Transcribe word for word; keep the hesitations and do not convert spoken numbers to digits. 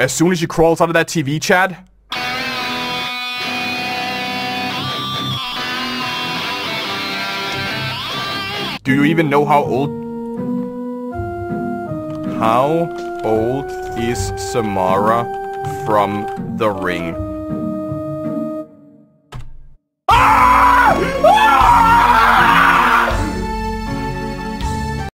As soon as she crawls out of that T V, Chad, do you even know how old... How old is Samara from The Ring?